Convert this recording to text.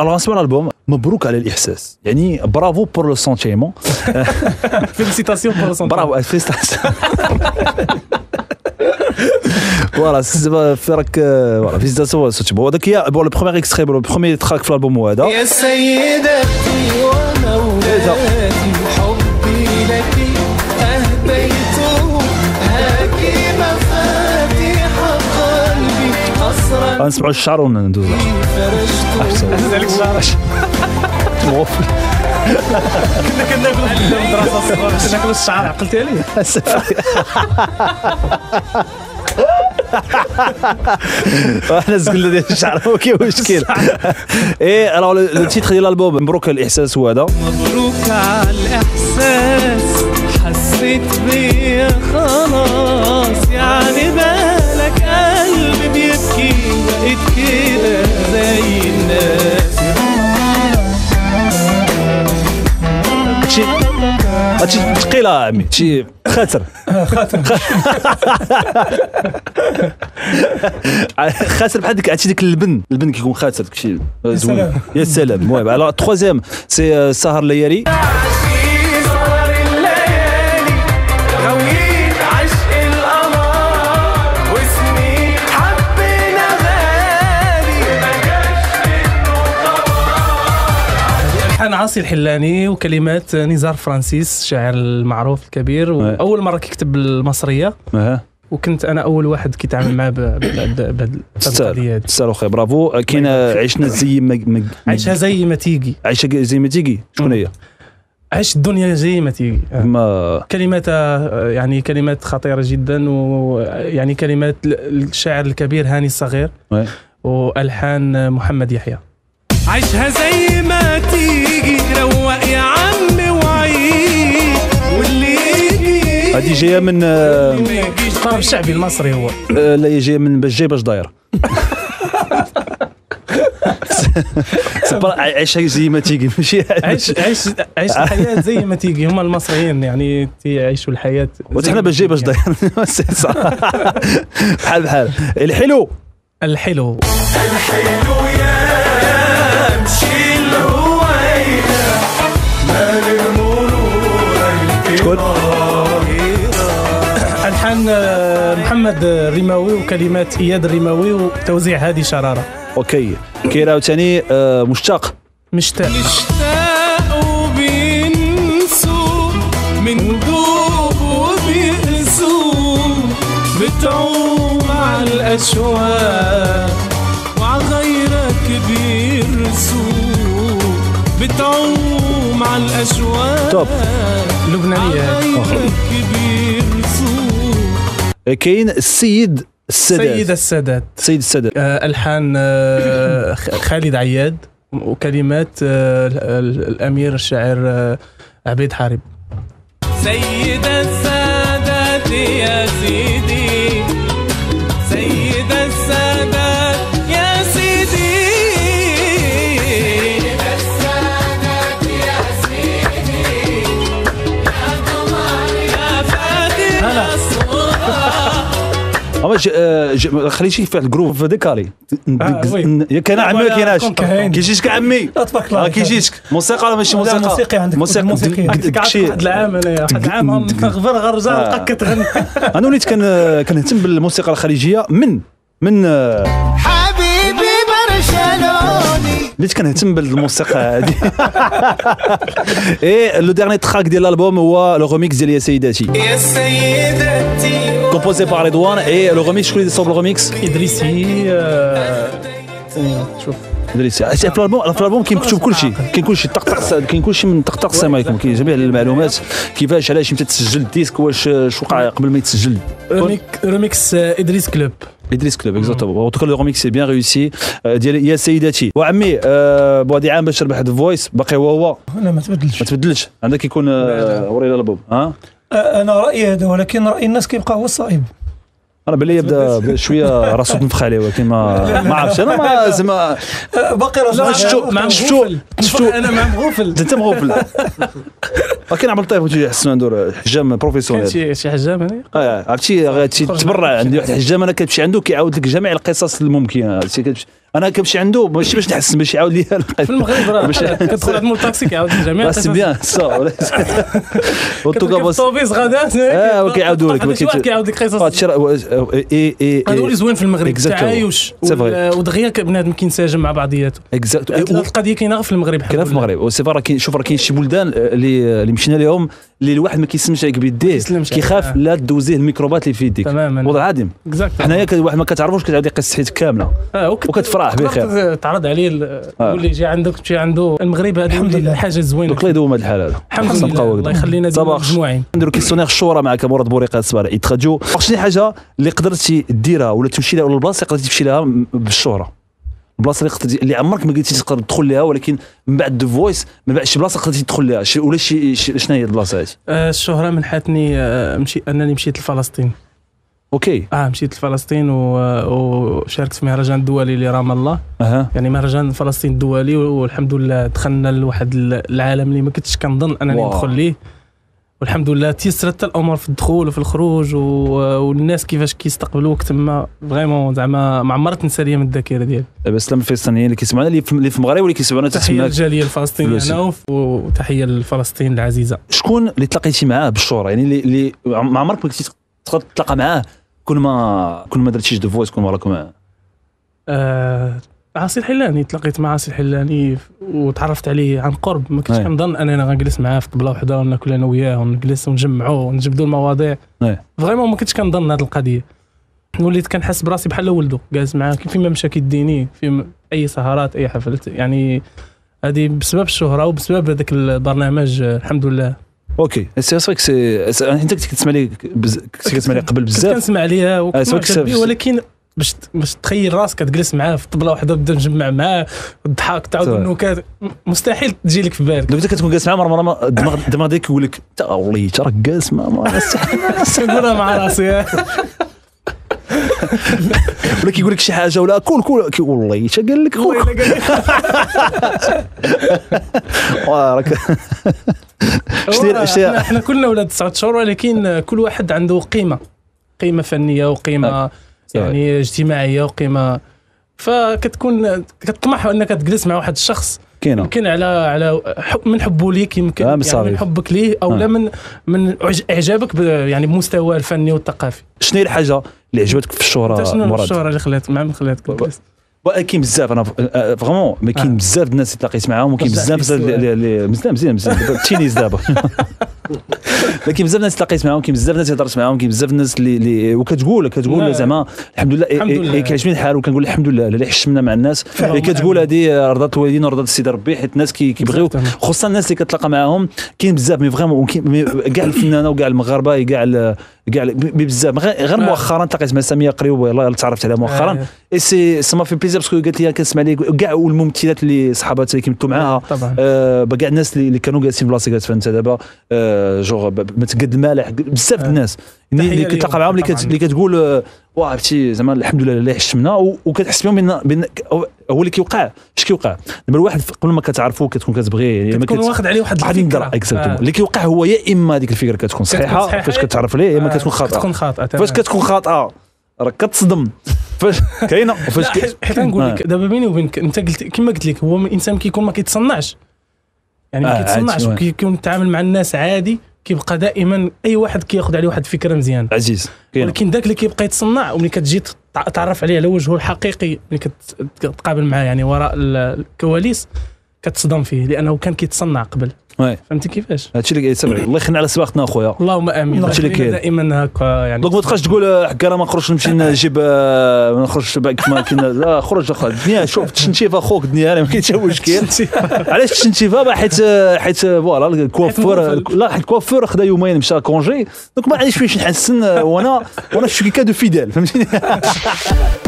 الوغ نسمع الالبوم. مبروك على الاحساس، يعني برافو بور لو سونتيمون، فيليسيتاسيون بور لو سونتيمون، برافو فيليسيتاسيون. فوالا فرق فوالا فيليسيتاسيون سونتيمون. هذاك هي بور لو بروميير اكستري، بور لو بروميير تراك في الالبوم هذا. يا سيدتي ومولاتي حبي لك اهديته هاكي مفاتيح قلبي حسرة. نسمعوا الشعر وندوزو. أهلا لك شعرك موفر. كنا كناكلو في المدرسة الصغار، كناكلو الشعر، عقلتي عليه؟ احنا زقلنا ديال الشعر ما كاينش مشكل. اي الوغ لو تيتر ديال الالبوم مبروك على الاحساس هو هذا. مبروك على الاحساس، حسيت بيا خلاص، يعني بالك قلبي بيبكي بقيت كده زي الناس. هادشي ثقيلة عمي، شي خاطر خاطر بحال ديك، عرفتي ديك البن كيكون خاطر داكشي زوين. يا سلام. المهم على التخوازيام سي السهر الليالي. أنا عاصي الحلاني وكلمات نزار فرانسيس، الشاعر المعروف الكبير، وأول مرة كيكتب المصرية، وكنت أنا أول واحد كيتعامل معاه بهاد القضية. تسالو خير، برافو. كاين عشنا زي ما عايشها زي ما تيجي، عايشها زي ما تيجي. شكون هي؟ عيش الدنيا زي ما تيجي. كلمات يعني كلمات خطيرة جدا، ويعني كلمات الشاعر الكبير هاني الصغير، وألحان محمد يحيى. عيشها زي ما تيجي، روق يا عمي وعيد واللي يجي. هذه جايه من الطرب الشعبي المصري هو. لا هي جايه من باش جاي باش داير. عيشها زي ما تيجي، ماشي عيش الحياه زي ما تيجي. هما المصريين يعني تيعيشوا الحياه، وحنا باش جاي باش داير. بحال بحال الحلو الحلو الحلو يا شيل هوينا مال المرور. الحان محمد الرماوي وكلمات اياد الرماوي وتوزيع هادي شراره. اوكي كاين عاوتاني مشتاق وبينسو من دوب وبيئسو بتعوم على الاشواق بتعوم على الاشواق. لبنانيه كبير. كاين السيد السادات، السيد السادات الحان خالد عياد وكلمات الامير الشاعر عبيد حارب. سيد السادات يا سيدي، سيد السادات اما خليتي في الجروب ديكاري ياك انا عمي كايناش كيجيك عمي كيجيك موسيقى ماشي موسيقى عندك موسيقى واحد العام انايا واحد العام غير غرزه لقاك كتغني. انا وليت كنهتم بالموسيقى الخليجيه من حبيبي برشلوني، وليت كنهتم بالموسيقى هذه. اي لو ديرني تراك ديال الالبوم هو لو ريميكس ديال يا سيداتي، يا سيداتي composé par Redwan. Et le remix, je connais sur le remix Idrissi. إدريسي. في الالبوم كاين مكتوب كلشي، كاين كلشي طقطق، كاين كلشي من طقطق سمايكم، كاين جميع المعلومات كيفاش علاش امتى تسجل الديسك، واش وقع قبل ما يتسجل. ريميكس إدريس كلوب، إدريس كلوب اكزاكتومون. اون لو ريميكس سي بيان ريوسي ديال يا سيداتي. وعمي بوادي عام باش ربح الفويس باقي هو لا ما تبدلش عندك كيكون ورينا الالبوم. ها انا رايي هذا، ولكن راي الناس كيبقى هو الصائب. انا باللي يبدا شويه راسو تنفخ عليه، ولكن ما عرفتش انا ما زعما باقي راه شفتو انا مع مغفل. انت مغفل. ولكن عبد اللطيف وتجي حسن ندور حجام بروفيسيونيل، شي حجام هنا عرفتي تبرع. عندي واحد الحجام انا كتمشي عنده كيعاود لك جميع القصص الممكنه، انا كنمشي عنده باش نحس باش يعاود لي في المغرب راه كتدخل عند الطاكسي كيعاود الجميع سي بيان صا والطوبيس غدا وكيعاودوا لك كيعاود لك قصص هادو زوين في المغرب التعايش ودغيا بنادم كينسجم مع بعضياته اكزاكتو. القضيه كاينه في المغرب كاينه في المغرب وسي فرا كاين شوف راه كاين شي بلدان اللي مشينا لهم اللي الواحد ما كيسمش عليك بيديه كيخاف لا دوزيه الميكروبات اللي في يديك وضع عادم حنايا حنا ما كتعرفوش كتعاود يقص حيت كامله وكتفرح بخير تعرض عليه واللي جا عندك تجي عنده المغرب هذه حاجه زوينه دوك لا يدوم هذه الحاله الحمد لله الله يخلينا مجموعين نديرو كيسونير الشورى معك مراد بوريقات الصباح يتخرجوا شي حاجه اللي قدرتي ديرها ولا تمشي لها ولا البلاصه قدرتي تمشي لها بالشهره البلاصه اللي عمرك ما قلتي تقدر تدخل لها ولكن من بعد دو فويس من بعد شي بلاصه قدرتي تدخل لها ولا شي شنو هي البلاصه هذه الشهره منحتني انني مشيت لفلسطين اوكي مشيت لفلسطين وشاركت في مهرجان الدولي لرام الله يعني مهرجان فلسطين الدولي والحمد لله دخلنا لواحد العالم اللي ما كنتش كنظن انني ندخل ليه والحمد لله تيسرت الامور في الدخول وفي الخروج والناس كيفاش كيستقبلوك تما فريمون زعما ما عمرت نسى ليا من الذاكره ديالي دابا السلام الفلسطينيين اللي كيسمعونا اللي في المغرب واللي كيسمعونا تحيه للجاليه الفلسطينيه هنا وتحيه لفلسطين العزيزه. شكون اللي تلاقيتي معاه بالشهره يعني اللي ما عمرك ما كنتي تتلاقى معاه كل ما درتيش دو فويس كون وراكم معاه؟ عاصي الحلاني تلاقيت مع عاصي الحلاني وتعرفت عليه عن قرب ما كنتش كنظن اننا غنجلس معاه في طبله وحده وناكل انا وياه ونجلس ونجمعوا ونجبدوا المواضيع فريمون ما كنتش كنظن هذه القضيه وليت كنحس براسي بحال ولده جالس معاه فيما مشى كيديني في اي سهرات اي حفلات يعني هذه بسبب الشهره وبسبب هذاك البرنامج الحمد لله. اوكي سي صافي سي انت كنت كتسمع لي قبل بزاف كنسمع ليها ولكن باش تخيل راسك كتجلس معاه في طبله وحده بدا نجمع معاه الضحك تعاود النكات مستحيل تجيلك في بالك دابا كتكون جالس معاه مره ما الدماغ ديالك يقول لك تا ولي تا راك جالس ما كنقولها مع راسي ولا كيقول لك شي حاجه ولا كول والله تا قال لك خويا راك احنا كلنا ولاد 9 شهور ولكن كل واحد عنده قيمه فنيه وقيمه يعني اجتماعيه وقيمه فكتكون كتطمح انك تجلس مع واحد الشخص يمكن على حب من حبه ليك يمكن يعني من حبك ليه او لا من اعجابك يعني بمستوى الفني والثقافي. شنو هي الحاجه اللي عجبتك في الشهره مراد؟ الشهره اللي خلات مع خلاتك تجلس كاين بزاف انا فريمون ما كاين بزاف الناس اللي تلاقيت معاهم وكاين بزاف مزيان التينيز دابا لكن بزاف الناس تلاقيت معاهم كاين بزاف الناس هضرت معاهم كاين بزاف الناس اللي وكتقول زعما الحمد لله كيعجبني الحال وكنقول الحمد لله اللي حشمنا مع الناس اللي كتقول هذه رضات الوالدين ورضات السيد ربي حيت الناس كيبغيو خصوصا الناس اللي كتلاقى معاهم كاين بزاف مي فريمون كاع الفنانه وكاع المغاربه كاع بزاف غير مؤخرا تلاقيت مع ساميه قريب يلاه تعرفت عليها مؤخرا اي سي سما في بليزير باسكو قالت لي كنسمع لك كاع والممثلات اللي صحاباتها كيمثلوا معاها كاع الناس اللي كانوا جالسين في بلاصه جالسين انت دابا جوغ ما تقد المالح بزاف الناس اللي كتلاقى معاهم اللي كتقول واه عرفتي زعما الحمد لله اللي حشمنا وكتحس بهم بان هو اللي كيوقع اش كيوقع دابا الواحد قبل ما كتعرفو كتكون كتبغي يعني كتكون واخد عليه واحد الفكره اللي كيوقع هو يا اما هذيك الفكره كتكون صحيحه فاش كتعرف عليه يا اما كتكون خاطئه فاش كتكون خاطئه راك كتصدم فاش كاينه فاش حيت نقول لك دابا بيني وبينك انت قلت كما قلت لك هو الانسان كيكون ما كيتصنعش يعني ما كيتصنعش وكيكون يتعامل مع الناس عادي كيبقى دائما اي واحد كياخذ عليه واحد الفكره مزيانه عزيز ولكن داك اللي كيبقى يتصنع وملي كتجي تعرف عليه على وجهه الحقيقي ملي كتقابل معاه يعني وراء الكواليس كتصدم فيه لانه كان كيتصنع قبل فهمتي كيفاش هادشي اللي كيسمعك الله يخلينا على سباقتنا اخويا اللهم امين هادشي اللي دائما هكا يعني دونك ما تبقاش تقول حكا راه ما نخرجش نمشي نجيب ما نخرجش كما كنا لا خرج الدنيا شوف التشنتيفه اخوك الدنيا ما كاين حتى مشكل علاش التشنتيفه حيت فوالا الكوافور لا حيت الكوافور خدا يومين مشى كونجي دونك ما عنديش فاش نحسن وانا شي كادو فيدال فهمتيني